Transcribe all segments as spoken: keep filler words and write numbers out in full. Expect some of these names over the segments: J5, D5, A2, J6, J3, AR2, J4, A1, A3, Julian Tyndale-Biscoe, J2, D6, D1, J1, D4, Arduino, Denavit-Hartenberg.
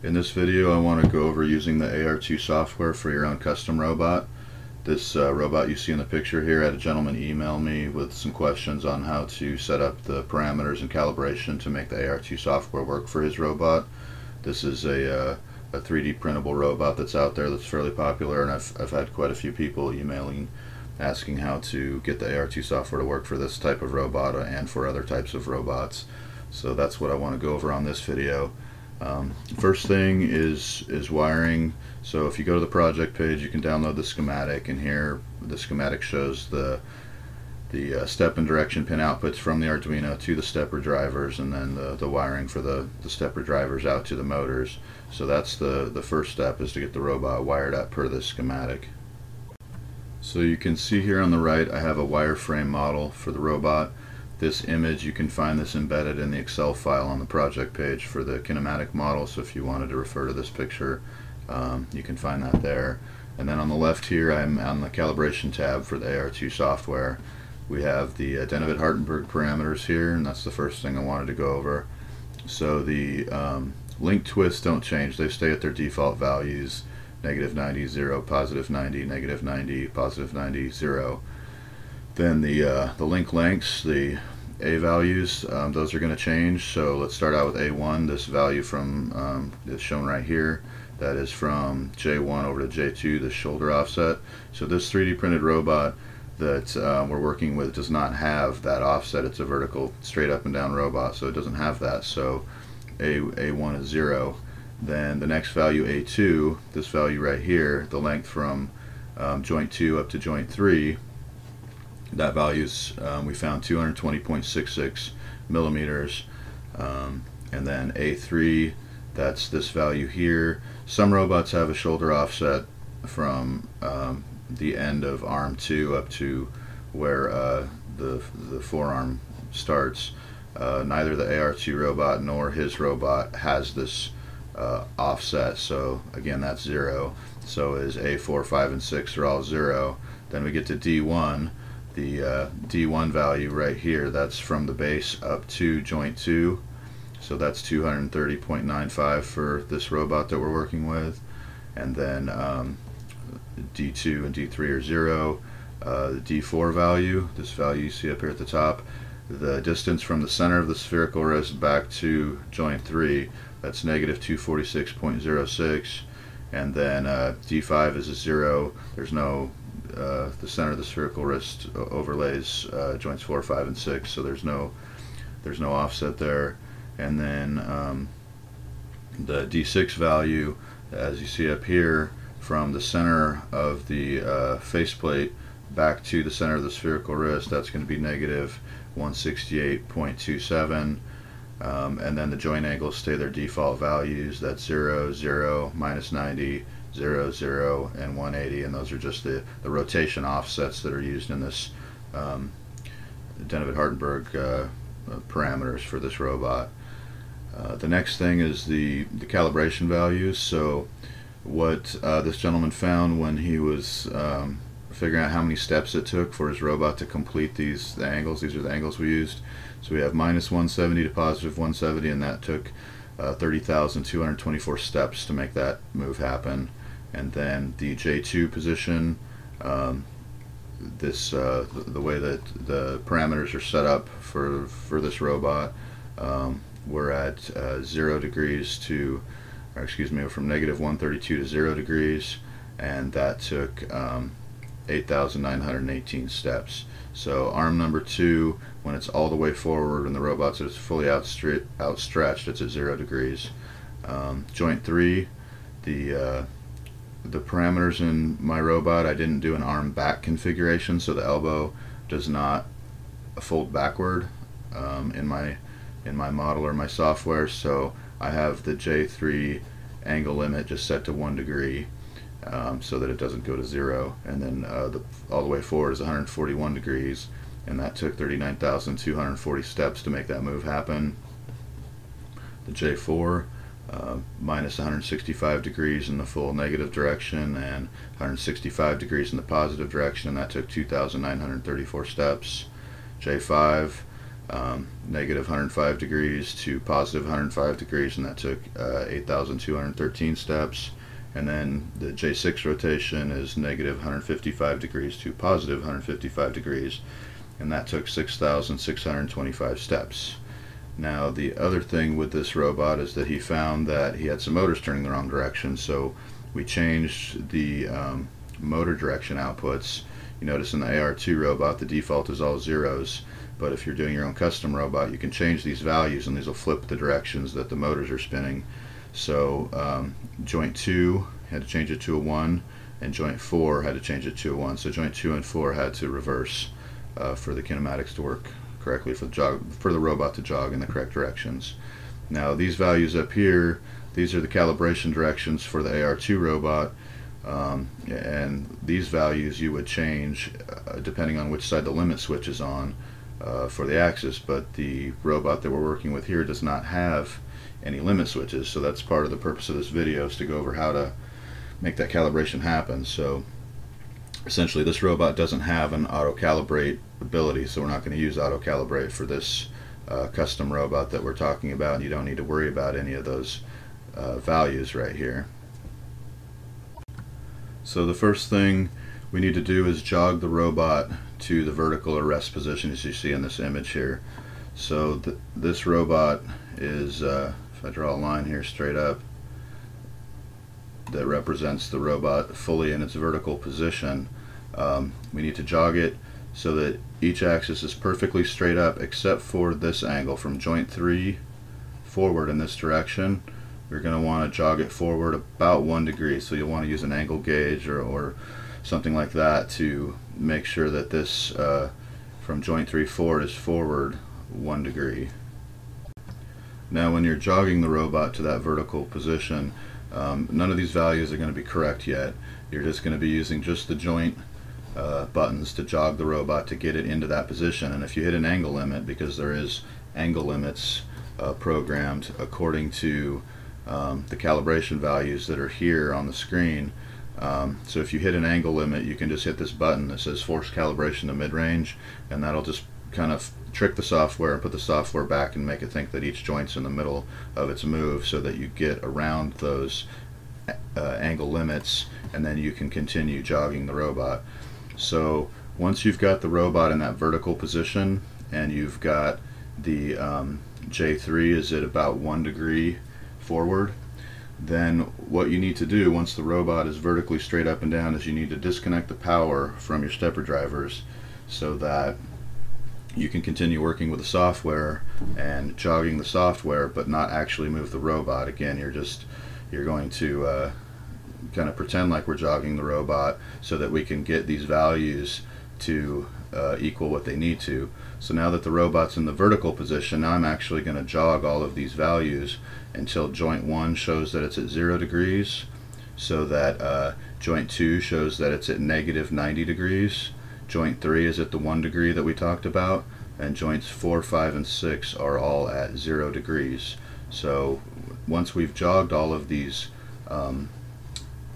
In this video I want to go over using the A R two software for your own custom robot. This uh, robot you see in the picture here had a gentleman email me with some questions on how to set up the parameters and calibration to make the A R two software work for his robot. This is a, uh, a three D printable robot that's out there that's fairly popular, and I've, I've had quite a few people emailing asking how to get the A R two software to work for this type of robot and for other types of robots. So that's what I want to go over on this video. Um, first thing is is wiring. So if you go to the project page, you can download the schematic, and here the schematic shows the the uh, step and direction pin outputs from the Arduino to the stepper drivers, and then the, the wiring for the, the stepper drivers out to the motors. So that's the, the first step, is to get the robot wired up per this schematic. So you can see here on the right I have a wireframe model for the robot. This image, you can find this embedded in the Excel file on the project page for the kinematic model, so if you wanted to refer to this picture, um, you can find that there. And then on the left here, I'm on the calibration tab for the A R two software. We have the uh, Denavit-Hartenberg parameters here, and that's the first thing I wanted to go over. So the um, link twists don't change, they stay at their default values: negative ninety, zero, positive ninety, negative ninety, positive ninety, zero. Then the, uh, the link lengths, the A values, um, those are going to change. So let's start out with A one. This value from um, is shown right here. That is from J one over to J two, the shoulder offset. So this three D printed robot that uh, we're working with does not have that offset. It's a vertical, straight up and down robot, so it doesn't have that. So A, A1 is zero. Then the next value, A two, this value right here, the length from um, joint two up to joint three, that values um, we found two hundred twenty point six six millimeters. Um, and then A three, that's this value here. Some robots have a shoulder offset from um, the end of arm two up to where uh, the, the forearm starts. Uh, neither the A R two robot nor his robot has this uh, offset, so again that's zero. So is A four, five, and six are all zero. Then we get to D one. The uh, D one value right here, that's from the base up to joint two, so that's two hundred thirty point nine five for this robot that we're working with. And then um, D two and D three are zero. Uh, the D four value, this value you see up here at the top, the distance from the center of the spherical wrist back to joint three, that's negative two forty-six point zero six. And then uh, D five is a zero. There's no Uh, the center of the spherical wrist overlays uh, joints four, five, and six, so there's no there's no offset there. And then um, the D six value, as you see up here, from the center of the uh, faceplate back to the center of the spherical wrist, that's going to be negative one sixty-eight point two seven. Um, and then the joint angles stay their default values. That's zero, zero, minus ninety, zero, zero, and one eighty, and those are just the, the rotation offsets that are used in this um, Denavit-Hartenberg uh, parameters for this robot. Uh, the next thing is the, the calibration values. So what uh, this gentleman found when he was um, figuring out how many steps it took for his robot to complete these the angles, these are the angles we used. So we have minus one seventy to positive one seventy, and that took uh, thirty thousand two hundred twenty-four steps to make that move happen. And then the J two position, um, this uh, the, the way that the parameters are set up for, for this robot, um, we're at uh, zero degrees to, or excuse me, from negative one thirty-two to zero degrees, and that took um, eight thousand nine hundred eighteen steps. So arm number two, when it's all the way forward and the robot's is fully outstre outstretched, it's at zero degrees. Um, joint three, the uh, the parameters in my robot, I didn't do an arm back configuration, so the elbow does not fold backward um, in my in my model or my software. So I have the J three angle limit just set to one degree. Um, so that it doesn't go to zero, and then uh, the, all the way forward is one hundred forty-one degrees, and that took thirty-nine thousand two hundred forty steps to make that move happen. The J four, uh, minus one hundred sixty-five degrees in the full negative direction and one hundred sixty-five degrees in the positive direction, and that took two thousand nine hundred thirty-four steps. J five, um, negative one hundred five degrees to positive one hundred five degrees, and that took uh, eight thousand two hundred thirteen steps. And then the J six rotation is negative one hundred fifty-five degrees to positive one hundred fifty-five degrees, and that took six thousand six hundred twenty-five steps. Now the other thing with this robot is that he found that he had some motors turning the wrong direction, so we changed the um, motor direction outputs. You notice in the A R two robot the default is all zeros, but if you're doing your own custom robot you can change these values and these will flip the directions that the motors are spinning. So um, joint two had to change it to a one, and joint four had to change it to a one. So joint two and four had to reverse uh, for the kinematics to work correctly, for the, jog, for the robot to jog in the correct directions. Now these values up here, these are the calibration directions for the A R two robot, um, and these values you would change uh, depending on which side the limit switch is on uh, for the axis, but the robot that we're working with here does not have any limit switches, so that's part of the purpose of this video, is to go over how to make that calibration happen. So essentially this robot doesn't have an auto calibrate ability, so we're not going to use auto calibrate for this uh, custom robot that we're talking about, and you don't need to worry about any of those uh, values right here. So the first thing we need to do is jog the robot to the vertical or rest position, as you see in this image here. So th this robot is, uh, if I draw a line here straight up, that represents the robot fully in its vertical position. Um, we need to jog it so that each axis is perfectly straight up except for this angle from joint three forward in this direction. We're going to want to jog it forward about one degree, so you'll want to use an angle gauge or, or something like that to make sure that this uh, from joint three forward is forward one degree. Now when you're jogging the robot to that vertical position, um, none of these values are going to be correct yet. You're just going to be using just the joint uh, buttons to jog the robot to get it into that position, and if you hit an angle limit, because there is angle limits uh, programmed according to um, the calibration values that are here on the screen, um, so if you hit an angle limit you can just hit this button that says force calibration to mid-range, and that'll just kind of trick the software and put the software back and make it think that each joint's in the middle of its move, so that you get around those uh, angle limits, and then you can continue jogging the robot. So once you've got the robot in that vertical position and you've got the um, J three is at about one degree forward, then what you need to do once the robot is vertically straight up and down is you need to disconnect the power from your stepper drivers so that you can continue working with the software and jogging the software but not actually move the robot. Again, you're just you're going to uh, kind of pretend like we're jogging the robot so that we can get these values to uh, equal what they need to. So now that the robot's in the vertical position, now I'm actually going to jog all of these values until joint one shows that it's at zero degrees, so that uh, joint two shows that it's at negative ninety degrees, joint three is at the one degree that we talked about, and joints four, five, and six are all at zero degrees. So once we've jogged all of these um,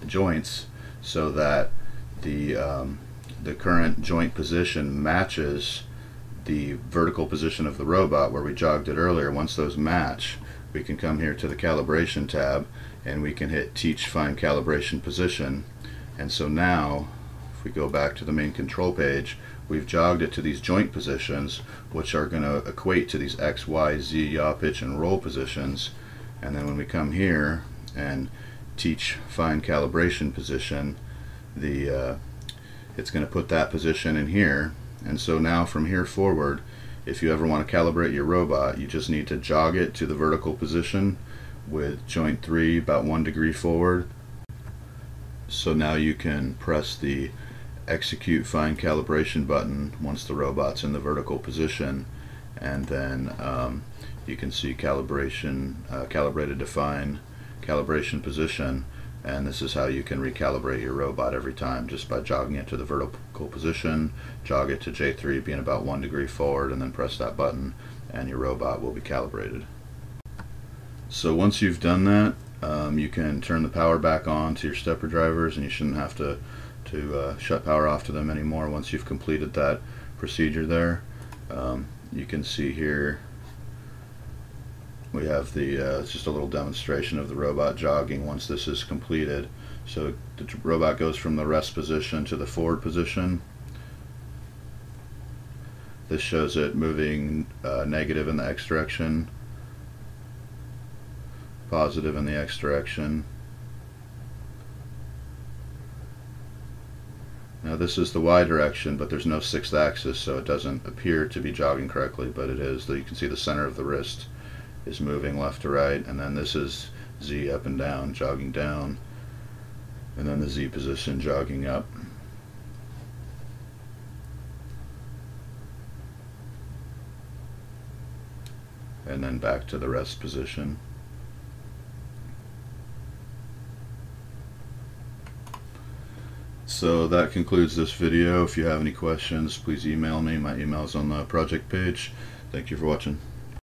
joints so that the, um, the current joint position matches the vertical position of the robot where we jogged it earlier, once those match, we can come here to the calibration tab and we can hit teach find calibration position. And so now we go back to the main control page, we've jogged it to these joint positions, which are going to equate to these X, Y, Z, yaw, pitch, and roll positions. And then when we come here and teach find calibration position, the uh, it's going to put that position in here. And so now from here forward, if you ever want to calibrate your robot, you just need to jog it to the vertical position with joint three about one degree forward. So now you can press the execute find calibration button once the robot's in the vertical position, and then um, you can see calibration uh, calibrated to find calibration position, and this is how you can recalibrate your robot every time, just by jogging it to the vertical position, jog it to J three being about one degree forward, and then press that button and your robot will be calibrated. So once you've done that, um, you can turn the power back on to your stepper drivers, and you shouldn't have to to uh, shut power off to them anymore once you've completed that procedure there. Um, you can see here we have the, uh, it's just a little demonstration of the robot jogging once this is completed. So the robot goes from the rest position to the forward position. This shows it moving uh, negative in the X direction, positive in the X direction. Now this is the Y direction, but there's no sixth axis, so it doesn't appear to be jogging correctly, but it is. You can see the center of the wrist is moving left to right, and then this is Z up and down, jogging down, and then the Z position jogging up. And then back to the rest position. So that concludes this video. If you have any questions, please email me. My email is on the project page. Thank you for watching.